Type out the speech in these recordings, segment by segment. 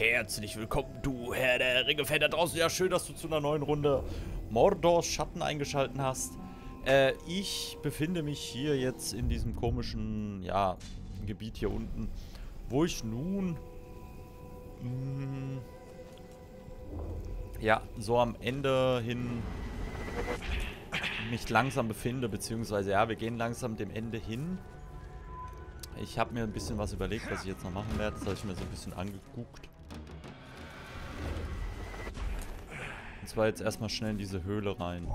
Herzlich willkommen, du Herr der Ringe-Fan da draußen. Ja, schön, dass du zu einer neuen Runde Mordors Schatten eingeschaltet hast. Ich befinde mich hier jetzt in diesem komischen, ja, Gebiet hier unten, wo ich nun, ja, so am Ende hin mich langsam befinde, beziehungsweise, ja, wir gehen langsam dem Ende hin. Ich habe mir ein bisschen was überlegt, was ich jetzt noch machen werde. Das habe ich mir so ein bisschen angeguckt. Und zwar jetzt erstmal schnell in diese Höhle rein.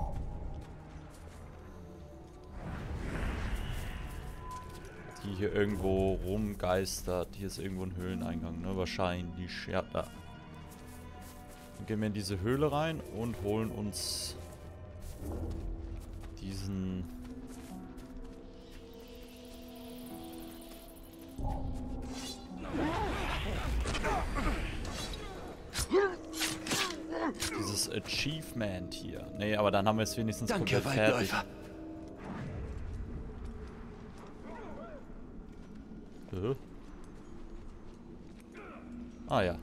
Die hier irgendwo rumgeistert. Hier ist irgendwo ein Höhleneingang, ne? Wahrscheinlich. Ja, da. Dann gehen wir in diese Höhle rein und holen uns diesen... dieses Achievement hier. Nee, aber dann haben wir es wenigstens komplett fertig. Ah ja.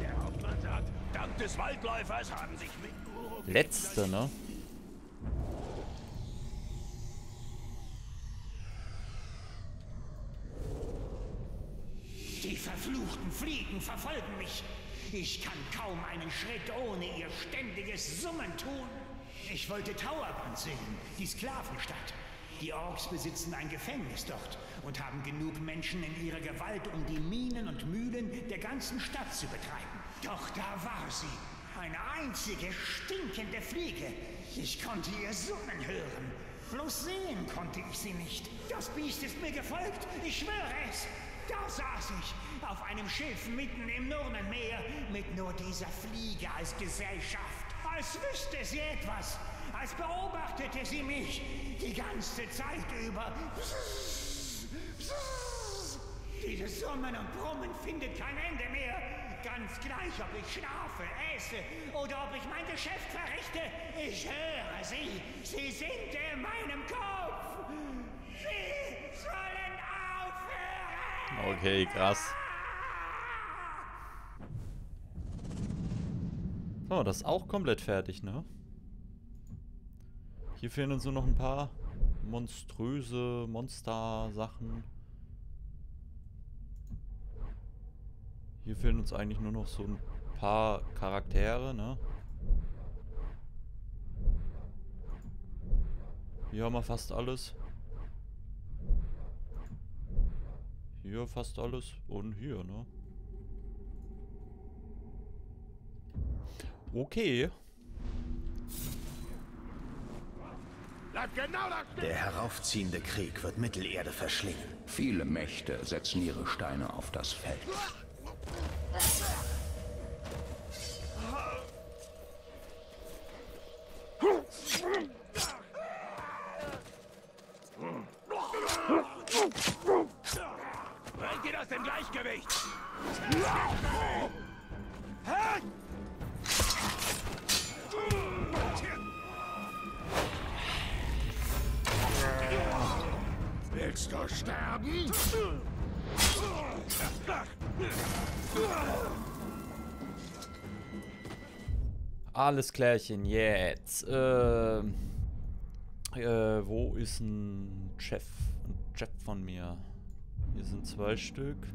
Der Hauptmandat, dank des Waldläufers, haben sich mit letzte, ne? Die verfluchten Fliegen verfolgen mich. Ich kann kaum einen Schritt ohne ihr ständiges Summen tun. Ich wollte Tauerband sehen, die Sklavenstadt. Die Orks besitzen ein Gefängnis dort und haben genug Menschen in ihrer Gewalt, um die Minen und Mühlen der ganzen Stadt zu betreiben. Doch da war sie, eine einzige stinkende Fliege. Ich konnte ihr Summen hören. Bloß sehen konnte ich sie nicht. Das Biest ist mir gefolgt, ich schwöre es. Da saß ich, auf einem Schiff mitten im Nurnenmeer, mit nur dieser Fliege als Gesellschaft. Als wüsste sie etwas, als beobachtete sie mich die ganze Zeit über. Dieses Summen und Brummen findet kein Ende mehr. Ganz gleich, ob ich schlafe, esse oder ob ich mein Geschäft verrichte, ich höre sie. Sie sind in meinem Kopf. Sie sollen aufhören. Okay, krass. Oh, das ist auch komplett fertig, ne? Hier fehlen uns nur noch ein paar monströse Monster-Sachen. Hier fehlen uns eigentlich nur noch so ein paar Charaktere, ne? Hier haben wir fast alles. Hier fast alles und hier, ne? Okay. Der heraufziehende Krieg wird Mittelerde verschlingen. Viele Mächte setzen ihre Steine auf das Feld. Bringt ihr das im Gleichgewicht? Willst du sterben? Alles klärchen jetzt. Wo ist ein Chef? Ein Chef von mir. Hier sind 2 Stück.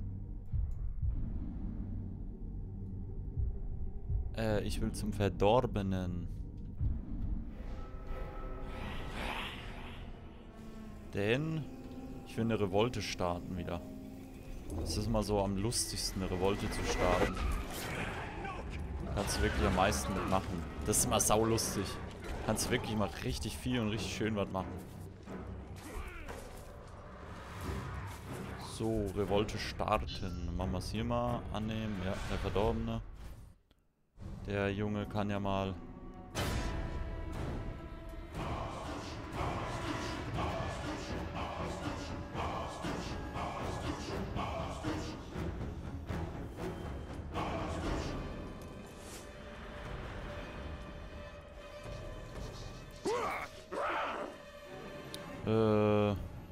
Ich will zum Verdorbenen. Denn ich will eine Revolte starten wieder. Es ist mal so am lustigsten, eine Revolte zu starten. Kannst du wirklich am meisten mitmachen. Das ist immer saulustig. Kannst wirklich mal richtig viel und richtig schön was machen. So, Revolte starten. Machen wir es hier mal annehmen. Ja, der Verdorbene. Der Junge kann ja mal...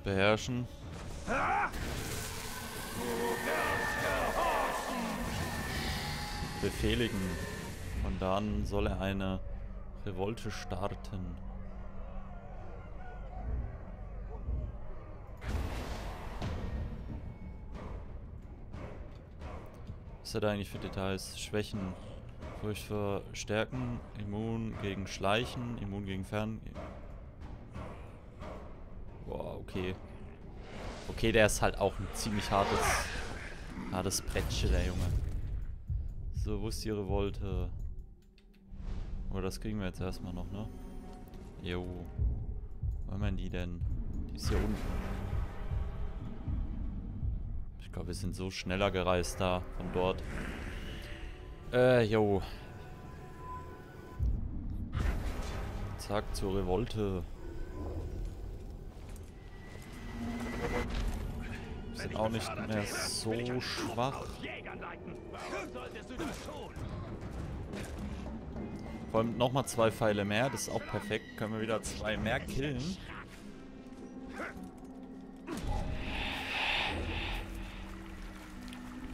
beherrschen. befehligen. Und dann soll er eine Revolte starten. Was hat er eigentlich für Details? Schwächen, Furcht für Stärken, immun gegen Schleichen, immun gegen Fern... Boah, okay. Okay, der ist halt auch ein ziemlich hartes Brettchen, der Junge. So, wo ist die Revolte? Aber das kriegen wir jetzt erstmal noch, ne? Jo. Wo haben wir die denn? Die ist hier unten. Ich glaube, wir sind so schneller gereist da, von dort. Jo. Zack, zur Revolte. Wir sind auch nicht mehr so schwach. Vor allem nochmal 2 Pfeile mehr, das ist auch perfekt. Können wir wieder 2 mehr killen.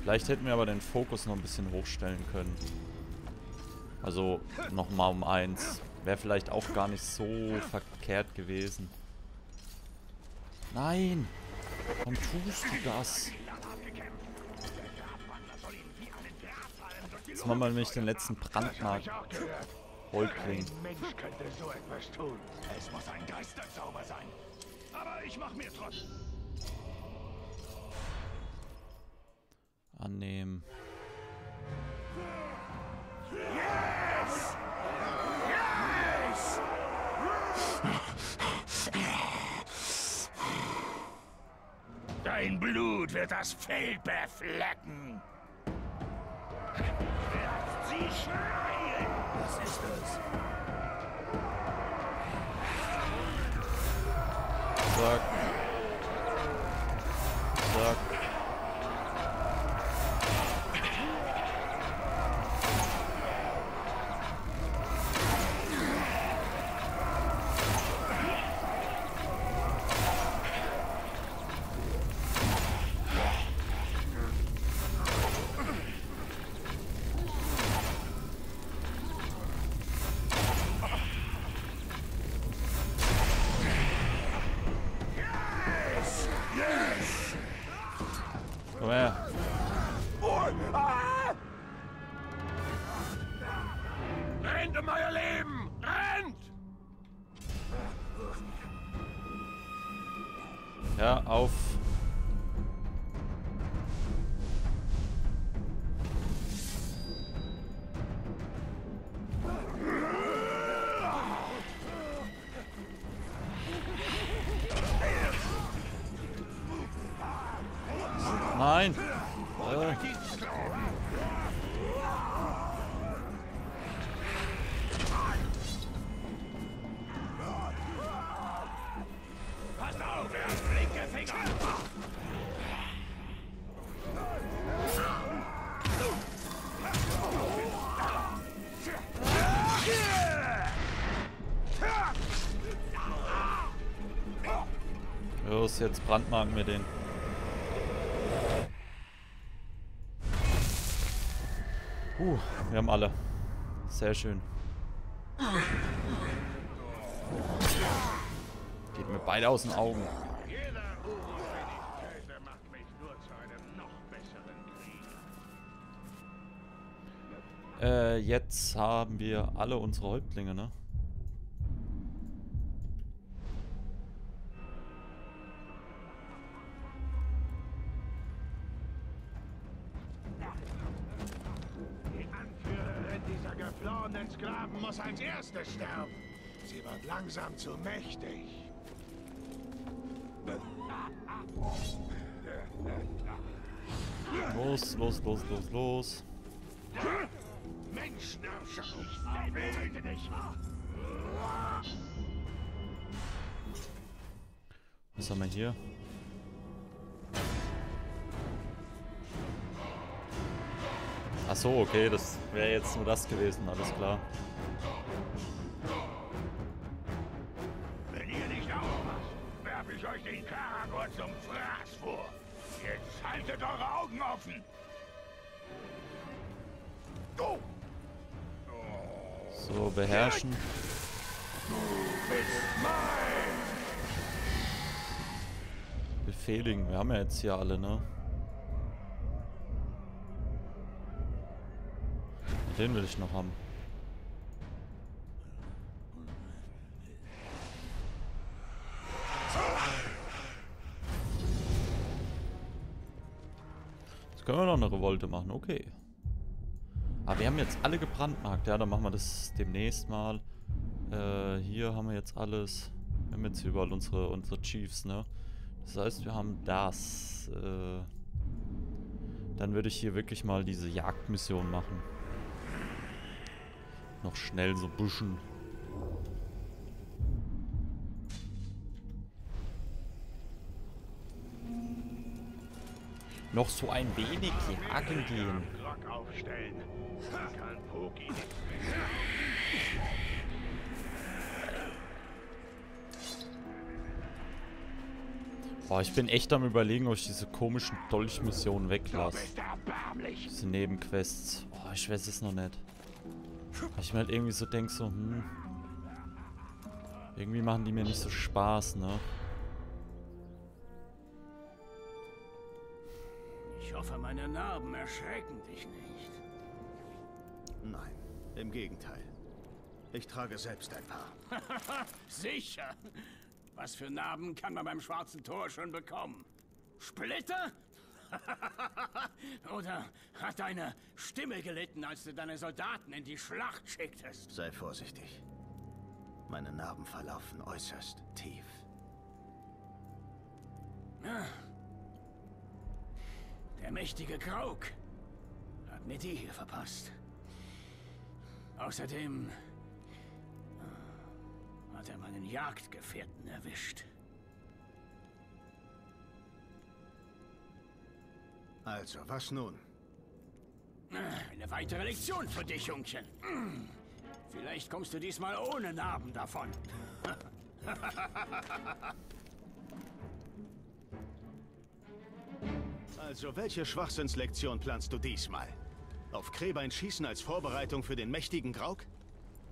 Vielleicht hätten wir aber den Fokus noch ein bisschen hochstellen können. Also nochmal um 1. Wäre vielleicht auch gar nicht so verkehrt gewesen. Nein! Warum tust du das? Jetzt machen wir nämlich den letzten Brandmarkt. Holkling. Kein Mensch könnte so etwas tun. Es muss ein Geisterzauber sein. Aber ich mach mir trotzdem. Annehmen. Yes! Yes! Dein Blut wird das Feld beflecken. Werft sie schreien! Was ist das? Zack. Zack. Ja, auf. Nein. Los, jetzt brandmarken wir den. Wir haben alle. Sehr schön. Geht mir beide aus den Augen. Jetzt haben wir alle unsere Häuptlinge, ne? Die Anführerin dieser geflohenen Sklaven muss als erste sterben. Sie wird langsam zu mächtig. Los, los, los, los, los. Mensch, ich will dich. Was haben wir hier? Ach so, okay, das wäre jetzt nur das gewesen, alles klar. Wenn ihr nicht aufmacht, werfe ich euch den Caragor zum Fraß vor. Jetzt haltet eure Augen offen. So, beherrschen. Befehligen. Wir haben ja jetzt hier alle, ne? Den will ich noch haben. Jetzt können wir noch eine Revolte machen, okay. Aber wir haben jetzt alle gebrandmarkt, ja, dann machen wir das demnächst mal. Hier haben wir jetzt alles. Wir haben jetzt überall unsere Chiefs, ne? Das heißt, wir haben das. Dann würde ich hier wirklich mal diese Jagdmission machen. Noch schnell so Büschen. Noch so ein wenig jagen gehen. Boah, ich bin echt am Überlegen, ob ich diese komischen Dolchmissionen weglasse. Diese Nebenquests. Boah, ich weiß es noch nicht. Ich mir halt irgendwie so denke, so, irgendwie machen die mir nicht so Spaß, ne? Ich hoffe, meine Narben erschrecken dich nicht. Nein, im Gegenteil. Ich trage selbst ein paar. Sicher! Was für Narben kann man beim Schwarzen Tor schon bekommen? Splitter? Oder hat deine Stimme gelitten, als du deine Soldaten in die Schlacht schicktest? Sei vorsichtig. Meine Narben verlaufen äußerst tief. Der mächtige Graug hat mir die hier verpasst. Außerdem hat er meinen Jagdgefährten erwischt. Also, was nun? Eine weitere Lektion für dich, Jungchen. Vielleicht kommst du diesmal ohne Narben davon. Also, welche Schwachsinnslektion planst du diesmal? Auf Krähbein schießen als Vorbereitung für den mächtigen Graug?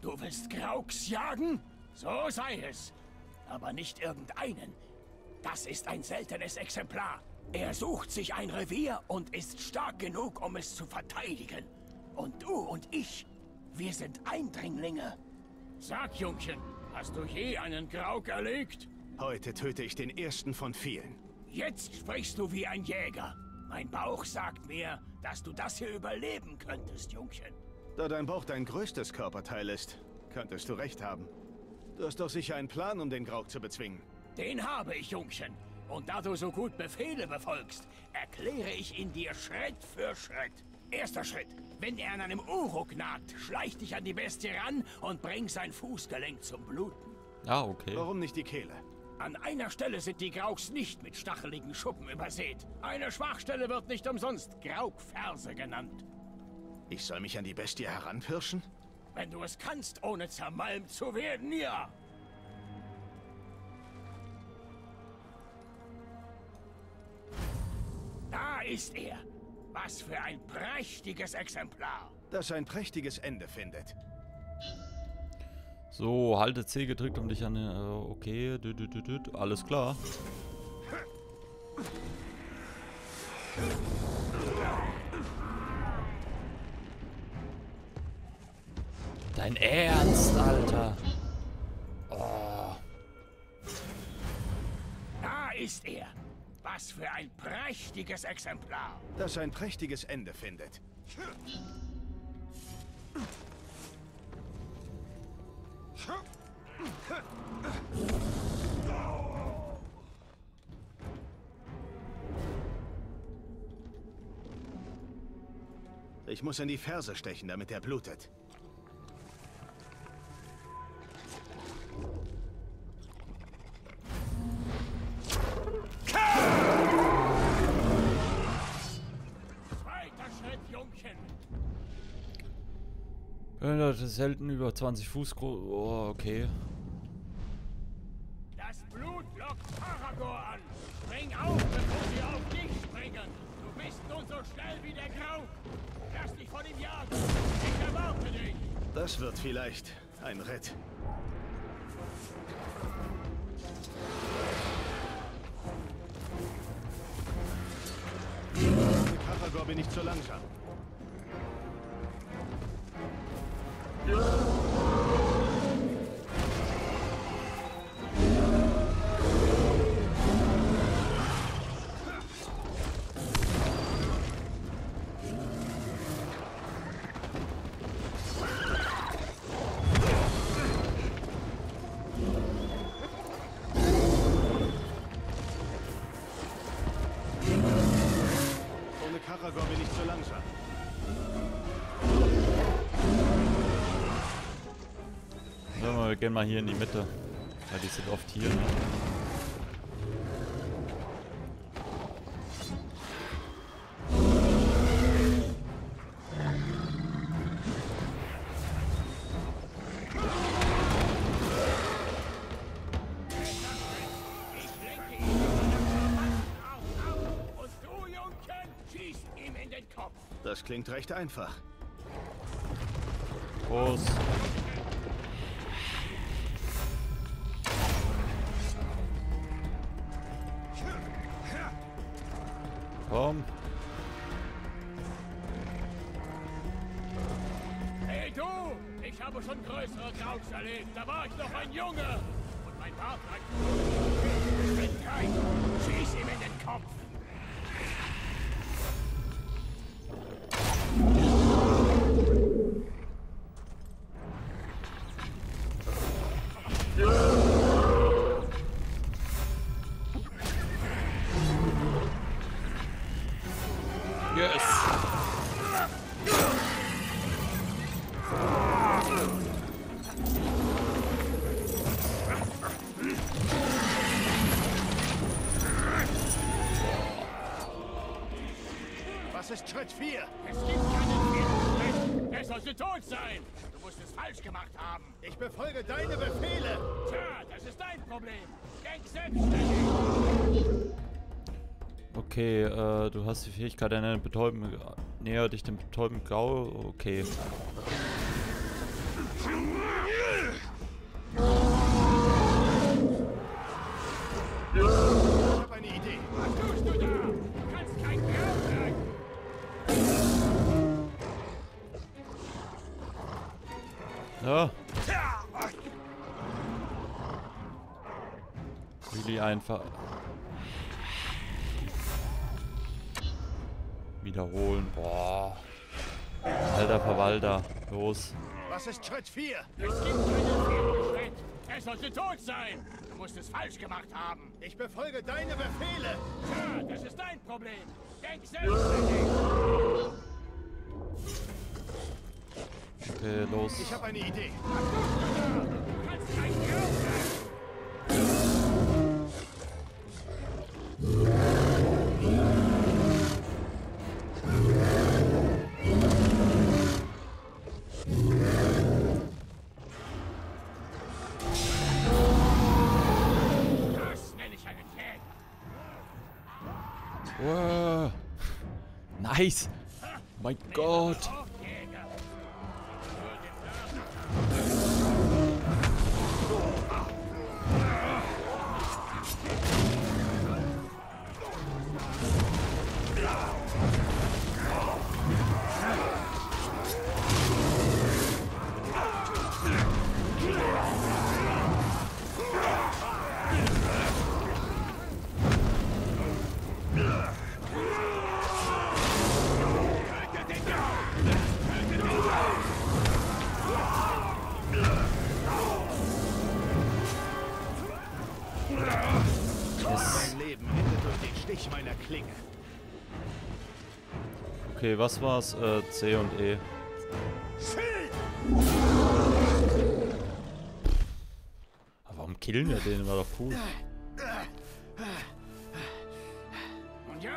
Du willst Graugs jagen? So sei es. Aber nicht irgendeinen. Das ist ein seltenes Exemplar. Er sucht sich ein Revier und ist stark genug, um es zu verteidigen. Und du und ich, wir sind Eindringlinge. Sag, Jungchen, hast du je einen Graug erlegt? Heute töte ich den ersten von vielen. Jetzt sprichst du wie ein Jäger. Mein Bauch sagt mir, dass du das hier überleben könntest, Jungchen. Da dein Bauch dein größtes Körperteil ist, könntest du recht haben. Du hast doch sicher einen Plan, um den Graug zu bezwingen. Den habe ich, Jungchen. Und da du so gut Befehle befolgst, erkläre ich ihn dir Schritt für Schritt. Erster Schritt. Wenn er an einem Uruk nagt, schleich dich an die Bestie ran und bring sein Fußgelenk zum Bluten. Ah, okay. Warum nicht die Kehle? An einer Stelle sind die Graugs nicht mit stacheligen Schuppen übersät. Eine Schwachstelle wird nicht umsonst Graugferse genannt. Ich soll mich an die Bestie heranpirschen? Wenn du es kannst, ohne zermalmt zu werden, ja. Da ist er. Was für ein prächtiges Exemplar. Das ein prächtiges Ende findet. So, halte C gedrückt, um dich an den... okay, alles klar. Dein Ernst, Alter. Oh. Da ist er. Was für ein prächtiges Exemplar. Das ein prächtiges Ende findet. Ich muss in die Ferse stechen, damit er blutet. Selten über 20 Fuß groß. Oh, okay. Das Blut lockt Caragor an. Spring auf, bevor sie auf dich springen. Du bist nur so schnell wie der Graug. Lass dich von ihm jagen. Das wird vielleicht ein Ritt. Caragor bin ich zu langsam. Aragorn bin ich zu langsam. So, wir gehen mal hier in die Mitte. Weil die sind oft hier. Ne? Das klingt recht einfach. Groß. Komm. Hey du! Ich habe schon größere Graugs erlebt. Da war ich noch ein Junge. Und mein Bart hat Geschwindigkeit. Schieß ihm in den Kopf. Das ist Schritt 4. Es gibt keinen 4. Er sollte tot sein. Du musst es falsch gemacht haben. Ich befolge deine Befehle. Tja, das ist dein Problem. Denk selbstständig. Okay, du hast die Fähigkeit, eine Betäubung. Näher dich dem betäubenden Grau. Okay. Ich hab eine Idee. Was tust du da? Du kannst kein Grau sein. Ja. Really einfach. Wiederholen. Boah. Alter Verwalter. Los. Was ist Schritt 4? Es gibt keinen vierten Schritt. Er sollte tot sein. Du musst es falsch gemacht haben. Ich befolge deine Befehle. Ja, das ist dein Problem. Denk selbstständig. Okay, los. Ich habe eine Idee. Das nenne ich einen Tag. Wow. Nice. Mein Gott. Okay, was war's? C und E. Aber warum killen wir den? War doch cool. Und ja,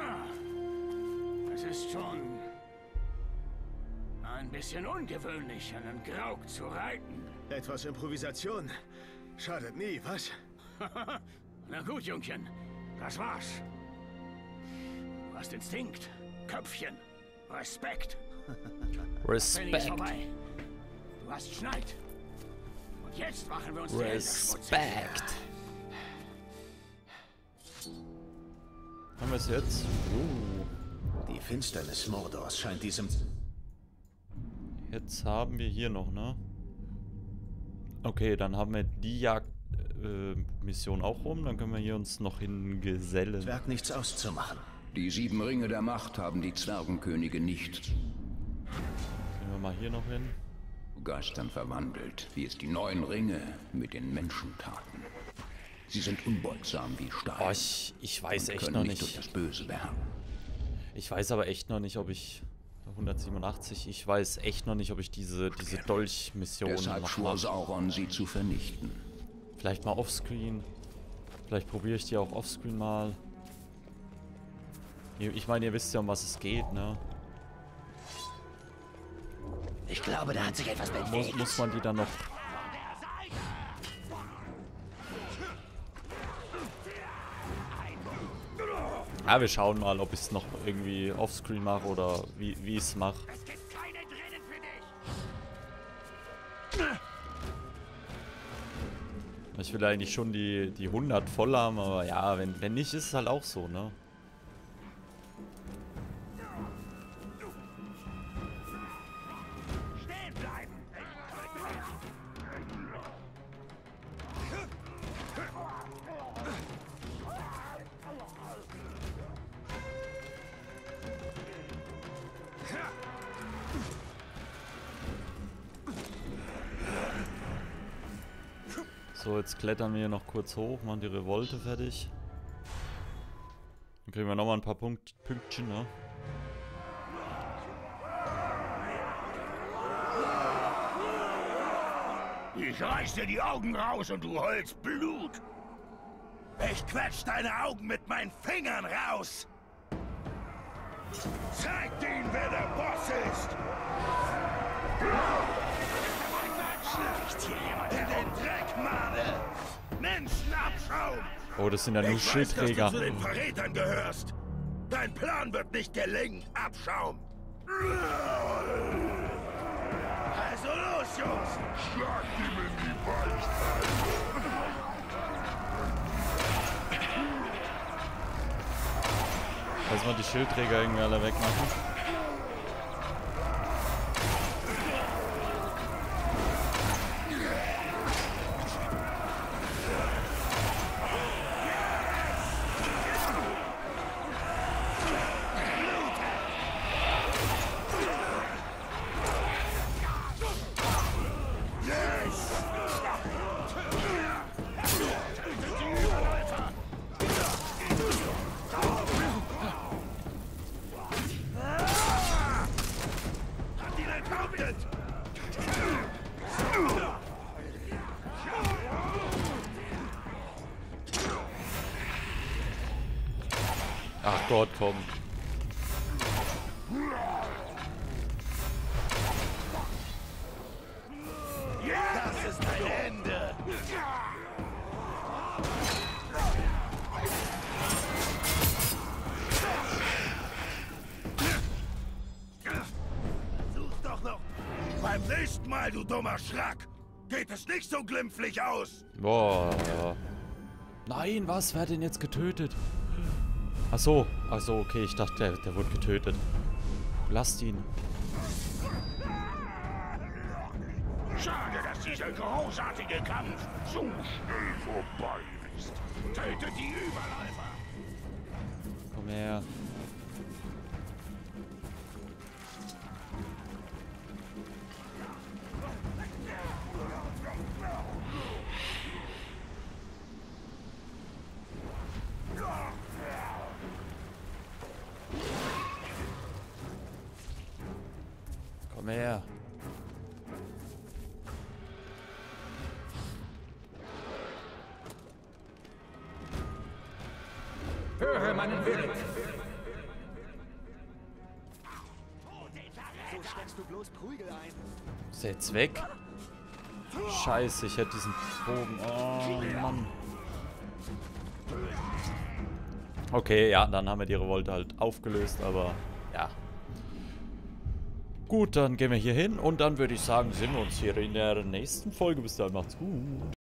es ist schon ein bisschen ungewöhnlich, einen Graug zu reiten. Etwas Improvisation schadet nie, was? Na gut, Jungchen, das war's. Du hast Instinkt, Köpfchen, Respekt. Respekt. Du Was schneit? Und jetzt machen wir uns Respekt. Haben wir es jetzt? Die Finsternis Mordors scheint diesem... Jetzt haben wir hier noch, ne? Okay, dann haben wir die Jagdmission auch rum. Dann können wir hier uns noch hingesellen. Zwerg nichts auszumachen. Die 7 Ringe der Macht haben die Zwergenkönige nicht. Gehen wir mal hier noch hin. Zu Geistern verwandelt, wie es die 9 Ringe mit den Menschen taten. Sie sind unbeugsam wie Stein. Oh, ich weiß echt noch nicht. Durch das Böse beherrschen. Ich weiß aber echt noch nicht, ob ich... 187. Ich weiß echt noch nicht, ob ich diese Dolchmission noch mache. Sauron, sie zu vernichten. Vielleicht mal offscreen. Vielleicht probiere ich die auch offscreen mal. Ich meine, ihr wisst ja, um was es geht, ne? Ich glaube, da hat sich etwas bewegt. Muss man die dann noch... Ja, wir schauen mal, ob ich es noch irgendwie offscreen mache oder wie ich es mache. Ich will eigentlich schon die 100 voll haben, aber ja, wenn nicht, ist es halt auch so, ne? So, jetzt klettern wir hier noch kurz hoch, machen die Revolte fertig. Dann kriegen wir nochmal ein paar Pünktchen, ne? Ich reiß dir die Augen raus und du holst Blut. Ich quetsch deine Augen mit meinen Fingern raus. Zeig ihnen, wer der Boss ist. Oh, das sind ja nur Schildträger. Dass du zu den Verrätern gehörst. Dein Plan wird nicht gelingen, Abschaum. Also los, Jungs. Schlag ihm in die Beine. Lass mal die Schildträger irgendwie alle wegmachen. Ach Gott, komm. Das ist ein Ende. Versuch's doch noch. Beim nächsten Mal, du dummer Schrack, geht es nicht so glimpflich aus. Boah. Nein, was? Wer hat denn jetzt getötet? Ach so, okay, ich dachte, der wurde getötet. Lasst ihn. Schade, dass dieser großartige Kampf so schnell vorbei ist. Tötet die Überläufer. Komm her. Mehr. Höre meinen Willen. So steckst du bloß Prügel ein. Setz weg. Scheiße, ich hätte diesen Bogen. Oh Mann. Okay, ja, dann haben wir die Revolte halt aufgelöst, aber ja. Gut, dann gehen wir hier hin und dann würde ich sagen, sehen wir uns hier in der nächsten Folge. Bis dahin, macht's gut.